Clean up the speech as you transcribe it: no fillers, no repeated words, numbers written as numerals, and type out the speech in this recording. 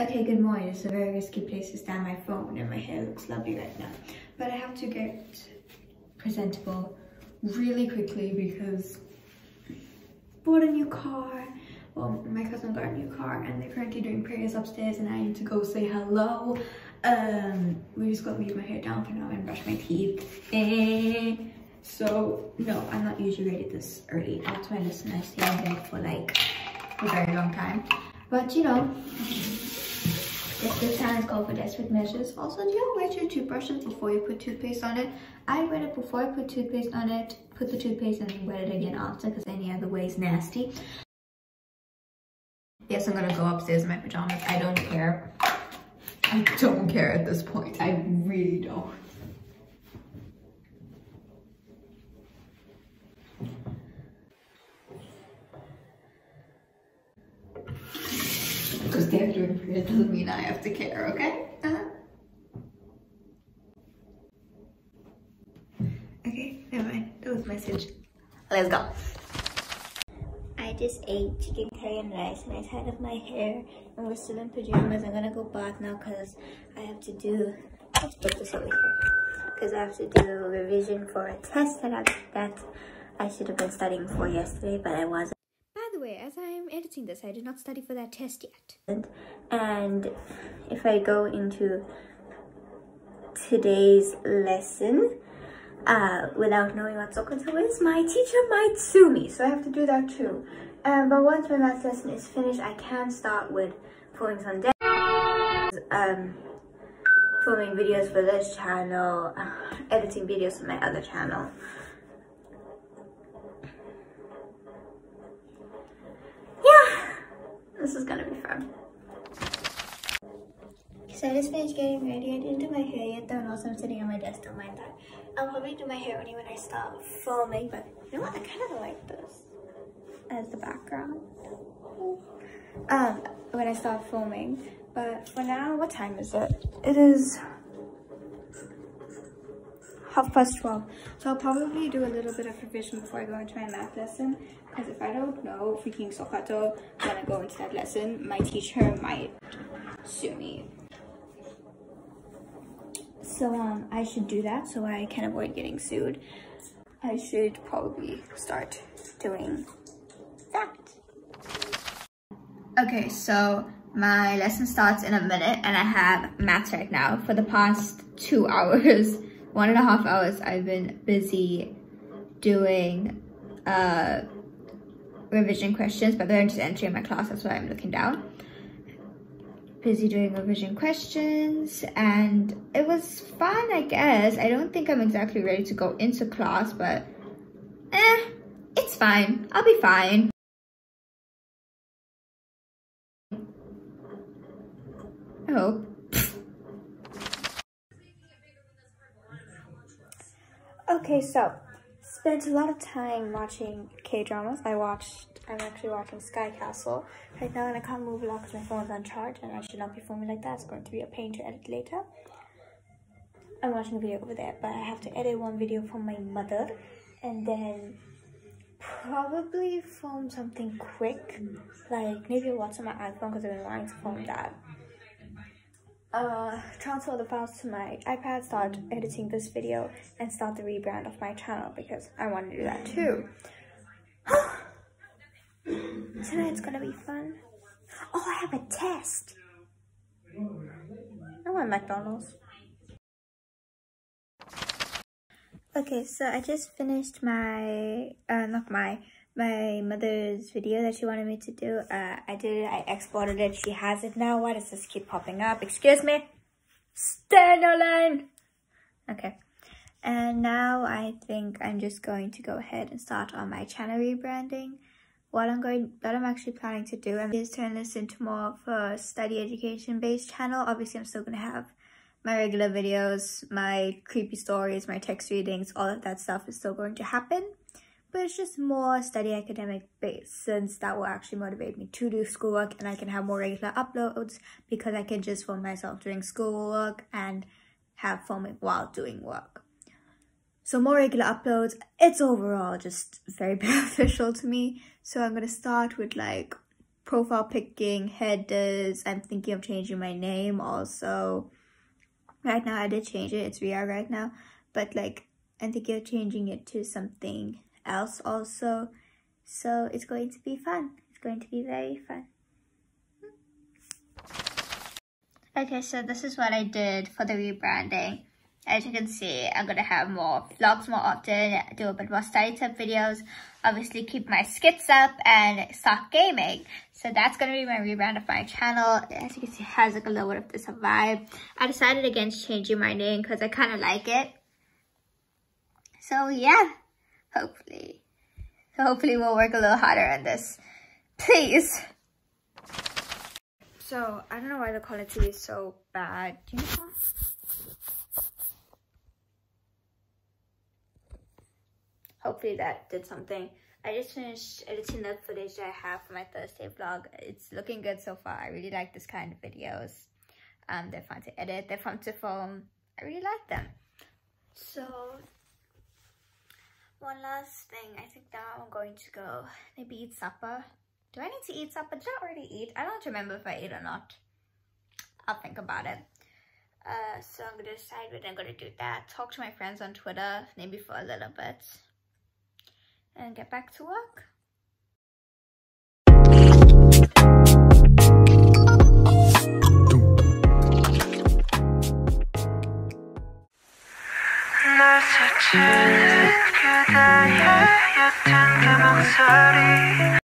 Okay, good morning. It's a very risky place to stand my phone and my hair looks lovely right now. But I have to get presentable really quickly because I bought a new car. Well, my cousin got a new car and they're currently doing prayers upstairs and I need to go say hello. We just gotta leave my hair down for now and brush my teeth. So, no, I'm not usually ready this early. Up to my listen, I stay in bed for like a very long time. But you know, if this time is called for desperate measures. Also, do you wet your toothbrushes before you put toothpaste on it? I wet it before I put toothpaste on it, put the toothpaste and then wet it again after because any other way is nasty. Yes, I'm gonna go upstairs in my pajamas. I don't care. I don't care at this point. I really don't. Because they're doing prayer doesn't mean I have to care, okay? Okay, never mind. That was my message. Let's go. I just ate chicken curry and rice and I tied up my hair and we're still in pajamas. I'm gonna go bath now because I have to do, let's put this over here. Because I have to do a revision for a test that I should have been studying for yesterday, but I wasn't. As I'm editing this, I did not study for that test yet. And if I go into today's lesson without knowing what Sokoto is, my teacher might sue me, so I have to do that too. But once my math lesson is finished, I can start with pulling some dead. Filming videos for this channel, editing videos for my other channel. This is gonna be fun. So I just finished getting ready. I didn't do my hair yet though, and also I'm sitting on my desk, don't mind that. I'll probably do my hair only when I start filming, but you know what? I kind of like this as the background. When I start filming. But for now, what time is it? It is 12:30. So I'll probably do a little bit of revision before I go into my math lesson, because if I don't know freaking Sokoto when I go into that lesson, my teacher might sue me. So I should do that so I can avoid getting sued. I should probably start doing that. Okay, so my lesson starts in a minute and I have maths right now. For the past 2 hours, 1.5 hours, I've been busy doing revision questions, but they're just entering my class, that's why I'm looking down. Busy doing revision questions, and it was fun, I guess. I don't think I'm exactly ready to go into class, but it's fine. I'll be fine. I hope. Okay, so, spent a lot of time watching K-dramas. I'm actually watching Sky Castle right now, and I can't move a lot because my phone's on charge, and I should not be filming like that. It's going to be a pain to edit later. I'm watching a video over there, but I have to edit one video for my mother, and then probably film something quick. Like, maybe I'll watch on my iPhone because I've been wanting to film that. Transfer the files to my iPad, start editing this video, and start the rebrand of my channel because I want to do that too. Tonight's gonna be fun. Oh, I have a test. I want McDonald's. Okay, so I just finished my my mother's video that she wanted me to do. I did it, I exported it, she has it now. Why does this keep popping up? Excuse me? Stay in your lane! Okay. And now I think I'm just going to go ahead and start on my channel rebranding. What I'm actually planning to do is turn this into more of a study education based channel. Obviously I'm still gonna have my regular videos, my creepy stories, my text readings, all of that stuff is still going to happen. But it's just more study academic based, since that will actually motivate me to do schoolwork and I can have more regular uploads because I can just film myself doing schoolwork and have filming while doing work. So more regular uploads, it's overall just very beneficial to me. So I'm going to start with like profile picking, headers. I'm thinking of changing my name also. Right now I did change it, it's VR right now, but like I'm thinking of changing it to something else also. So it's going to be fun. It's going to be very fun. Okay, so this is what I did for the rebranding. As you can see, I'm gonna have more vlogs more often, do a bit more study tip videos, obviously keep my skits up and start gaming. So that's gonna be my rebrand of my channel. As you can see, it has like a little bit of this vibe. I decided against changing my name because I kind of like it. So yeah, hopefully we'll work a little harder on this, please. So I don't know why the quality is so bad. Do you know? Hopefully that did something. I just finished editing the footage that I have for my Thursday vlog. It's looking good so far. I really like this kind of videos. They're fun to edit, they're fun to film. I really like them. So one last thing, I think now I'm going to go maybe eat supper. Do I need to eat supper? Did I already eat? I don't remember if I ate or not. I'll think about it. So I'm gonna decide what I'm gonna do that. Talk to my friends on Twitter, maybe for a little bit. And get back to work.